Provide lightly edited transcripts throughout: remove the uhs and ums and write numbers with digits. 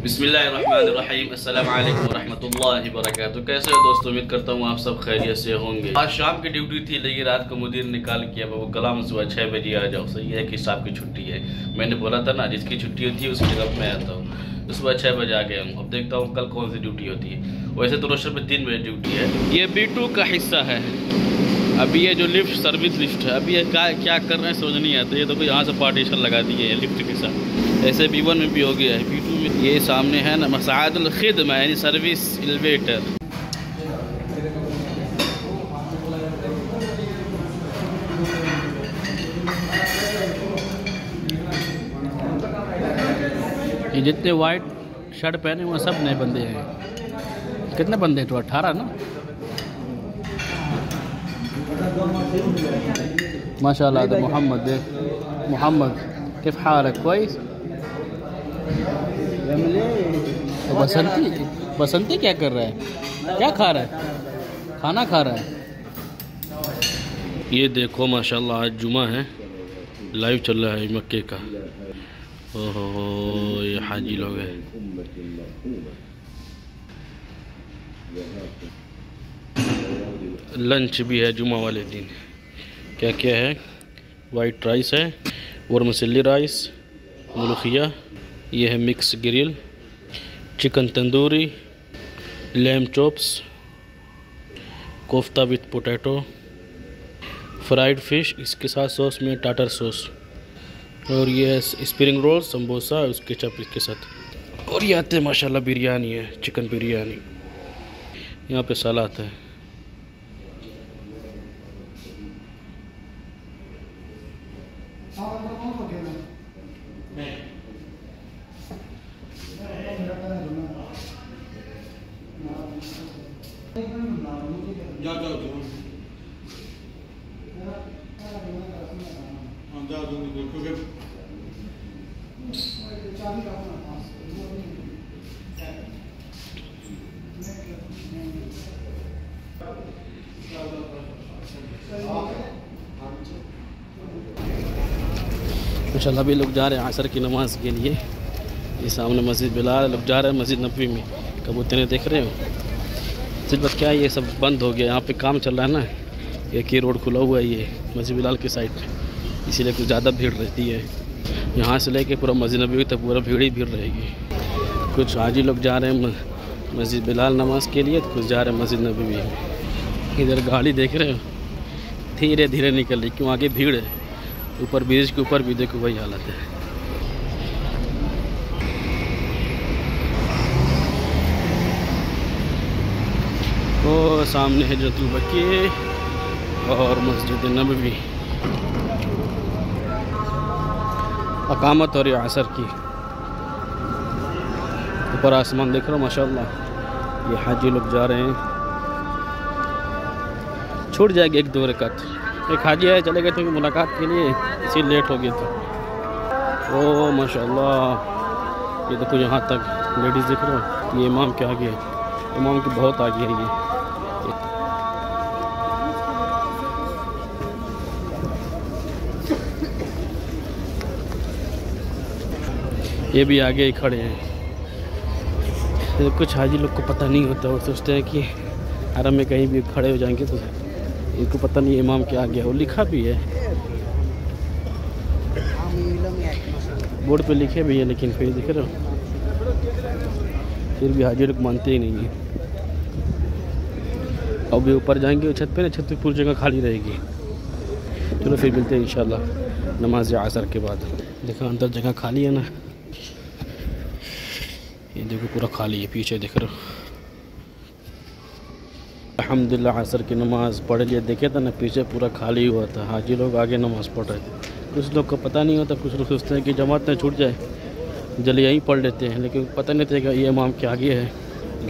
बिस्मिल्लाहिर्रहमानिर्रहीम अस्सलामुअलैकुम वरहमतुल्लाहि वबरकातुह। कैसे हो दोस्तों, उम्मीद करता हूँ आप सब खैरियत से होंगे। आज शाम की ड्यूटी थी लेकिन रात को मुदीर निकाल किया वो कलाम सुबह 6 बजे आ जाओ। सही है कि साहब की छुट्टी है, मैंने बोला था ना जिसकी छुट्टी होती है उसकी जगह मैं आता हूँ। सुबह 6 बजे आ गया हूँ, अब देखता हूँ कल कौन सी ड्यूटी होती है। वैसे तो रोशन में 3 बजे ड्यूटी है। ये B2 का हिस्सा है। अभी ये जो लिफ्ट सर्विस लिफ्ट है, अभी ये क्या कर रहे हैं समझ नहीं आता। ये तो कोई यहाँ से पार्टीशन लगा दिए है लिफ्ट के साथ। ऐसे B1 में भी हो गया है, B2 में ये सामने है ना मसाइदुल खिदमा यानी सर्विस एलिवेटर। ये जितने वाइट शर्ट पहने हुए सब नए बंदे हैं। कितने बंदे हैं तो 18 ना माशाल्लाह। तो मोहम्मद किफ हालक कोई तो बसंती क्या कर रहा है, क्या खा रहा है, खाना खा रहा है। ये देखो माशाल्लाह आज जुमा है, लाइव चल रहा है मक्के का। ओहो ये हाजी लोग हैं। लंच भी है जुमा वाले दिन। क्या क्या है, वाइट राइस है और मसली राइस मुलखिया, ये है mix grill, chicken tandoori, lamb chops, kofta with potato, fried fish, इसके साथ सॉस में टाटर सॉस, और ये है स्प्रिंग रोल, समोसा, उसके चप इसके साथ। और ये आते हैं माशाल्लाह बिरयानी है, चिकन बिरयानी। यहाँ पे सलाद है। माशाल्लाह भी लोग जा रहे हैं असर की नमाज के लिए। ये सामने मस्जिद बिलाल लोग जा रहे हैं, मस्जिद नबवी में कबूतरें देख रहे हो। सिर्फ बस क्या है ये सब बंद हो गया, यहाँ पे काम चल रहा है ना। एक ही रोड खुला हुआ है ये मस्जिद बिलाल के साइड में, इसीलिए कुछ ज़्यादा भीड़ रहती है। यहाँ से लेके पूरा मस्जिद नबवी तक पूरा भीड़ ही भीड़ रहेगी। कुछ हाजी लोग जा रहे हैं मस्जिद बिलाल नमाज के लिए, कुछ जा रहे हैं मस्जिद नबवी। इधर गाड़ी देख रहे हो धीरे धीरे निकल रही, क्यों आगे भीड़ है। ऊपर ब्रिज के ऊपर भी देखो वही हालत है। वो सामने है हजरतुल बकिया और मस्जिद नबवी। अकामत और असर की ऊपर आसमान देख रहा हूँ माशाल्लाह। ये हाजी लोग जा रहे हैं, छूट जाएगी एक दो रकात। एक हाजी है चले गए थे मुलाकात के लिए, इसी लेट हो गया था। ओ माशाल्लाह ये देखो यहाँ तक लेडीज़ दिख रहे हो। ये इमाम के आगे है, इमाम के बहुत आगे है। ये भी आगे ही खड़े हैं। तो कुछ हाजी लोग को पता नहीं होता, वो सोचते हैं कि हरम में कहीं भी खड़े हो जाएंगे तो इनको पता नहीं इमाम क्या गया। वो लिखा भी है बोर्ड पे लिखे भी है, लेकिन फिर दिख रहा फिर भी हाजी लोग मानते ही नहीं है। अब भी ऊपर जाएंगे छत पे ना, छत पे पूरी जगह खाली रहेगी। चलो फिर मिलते हैं इंशाल्लाह नमाज असर के बाद। देखो अंदर जगह खाली है ना, ये देखो पूरा खाली है, पीछे दिख रहा। अल्हम्दुलिल्लाह असर की नमाज़ पढ़ लिए, देखे था ना पीछे पूरा खाली हुआ था, हाजी लोग आगे नमाज़ पढ़ रहे थे। कुछ लोग को पता नहीं होता, कुछ लोग सोचते हैं कि जमात ना छूट जाए जल्दी यहीं पढ़ लेते हैं, लेकिन पता नहीं चलेगा ये इमाम के आगे है।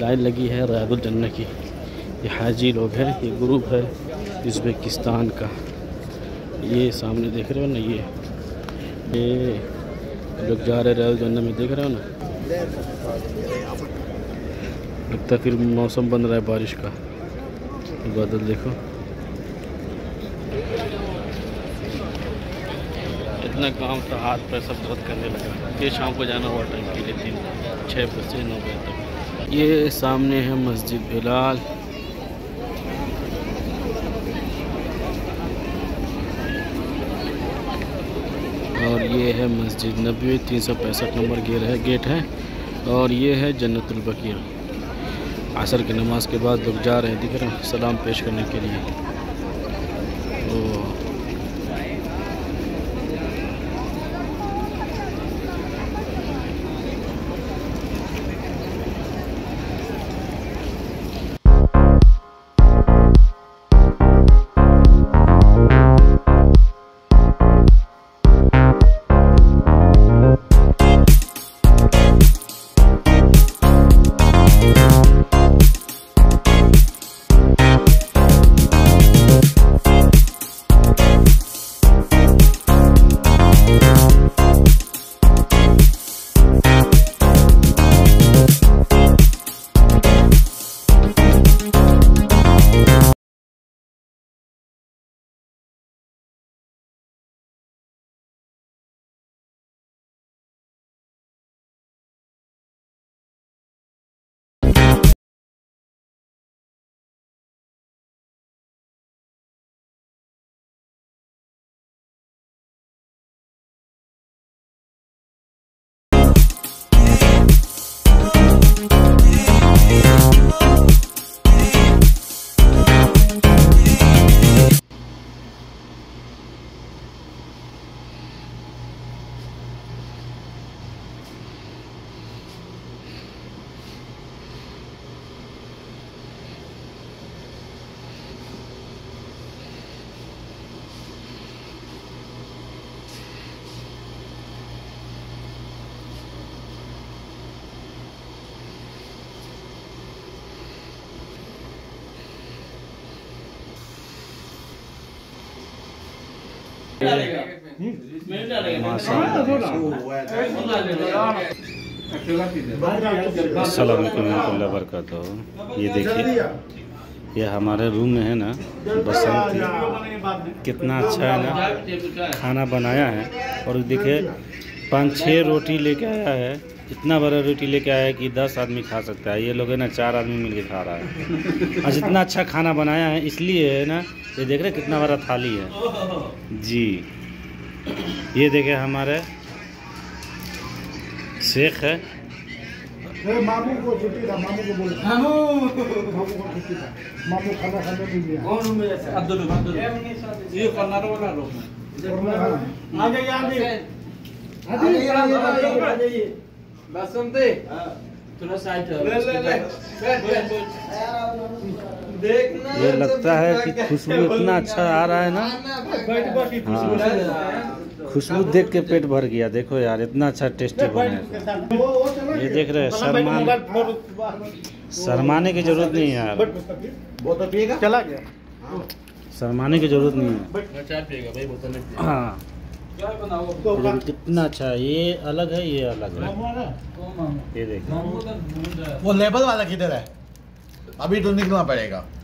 लाइन लगी है रियादुल जन्नह की। ये हाजी लोग हैं, ये ग्रुप है उज़्बेकिस्तान का। ये सामने देख रहे हो ना, ये लोग जा रहे रियादुल जन्नह में, देख रहे हो ना। लगता फिर मौसम बन रहा है बारिश का, बादल देखो इतना काम था हाथ पर सब दर्द करने लगा। ये शाम को जाना हुआ टाइम के लिए 3 बजे। 6 बजे से 9 बजे तक। ये सामने है मस्जिद बिलाल। और ये है मस्जिद नबी, 365 नंबर गेट है। और ये है जन्नतुल बकीया। असर की नमाज के बाद लोग जा रहे हैं, दिख रहे हैं सलाम पेश करने के लिए। तो अस्सलामुअलैकुम वरहमतुल्लाहि वबरकातुहू। ये देखिए, ये हमारे रूम में है ना बसंती, कितना अच्छा है ना खाना बनाया है। और देखिए 5-6 रोटी लेके आया है, इतना बड़ा रोटी लेके आया है कि 10 आदमी खा सकता है। ये लोग है ना 4 आदमी मिलके खा रहा है। और इतना अच्छा खाना बनाया है इसलिए है ना, ये देख रहे कितना बड़ा थाली है जी। ये देखे हमारे शेख है, मामू को छुट्टी था, मामू को बोल, मामू को छुट्टी था, मामू खाना खाने नहीं गया। कौन मेरे साथ अब्दुल ये करना वाला लोग आ जाइए, आ जाइए बस सुनते थोड़ा साइड देखना। ये लगता है कि खुशबू इतना अच्छा आ रहा है ना, खुशबू देख के पेट भर गया। देखो यार इतना अच्छा टेस्टी बना है। ये देख रहे हैं शर्माने की जरूरत नहीं है यार, चला गया शर्माने की जरूरत नहीं है। हाँ कितना अच्छा है, ये अलग है, ये अलग है। ये देखो वो लेबल वाला किधर है, अभी तो निकलना पड़ेगा।